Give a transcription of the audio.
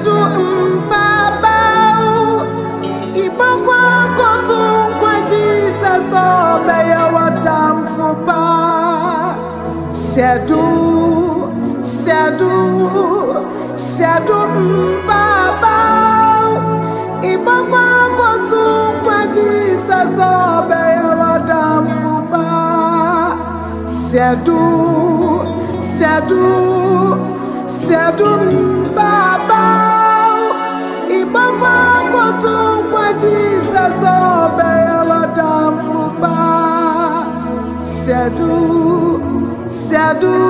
Shadu mpabawu ibogwa kotunkwa Jesus obeya watamfupa Shadu mpabawu ibogwa kotunkwa Jesus obeya watamfupa Shadu mpabawu ibogwa kotunkwa Jesus obeya watamfupa Shadu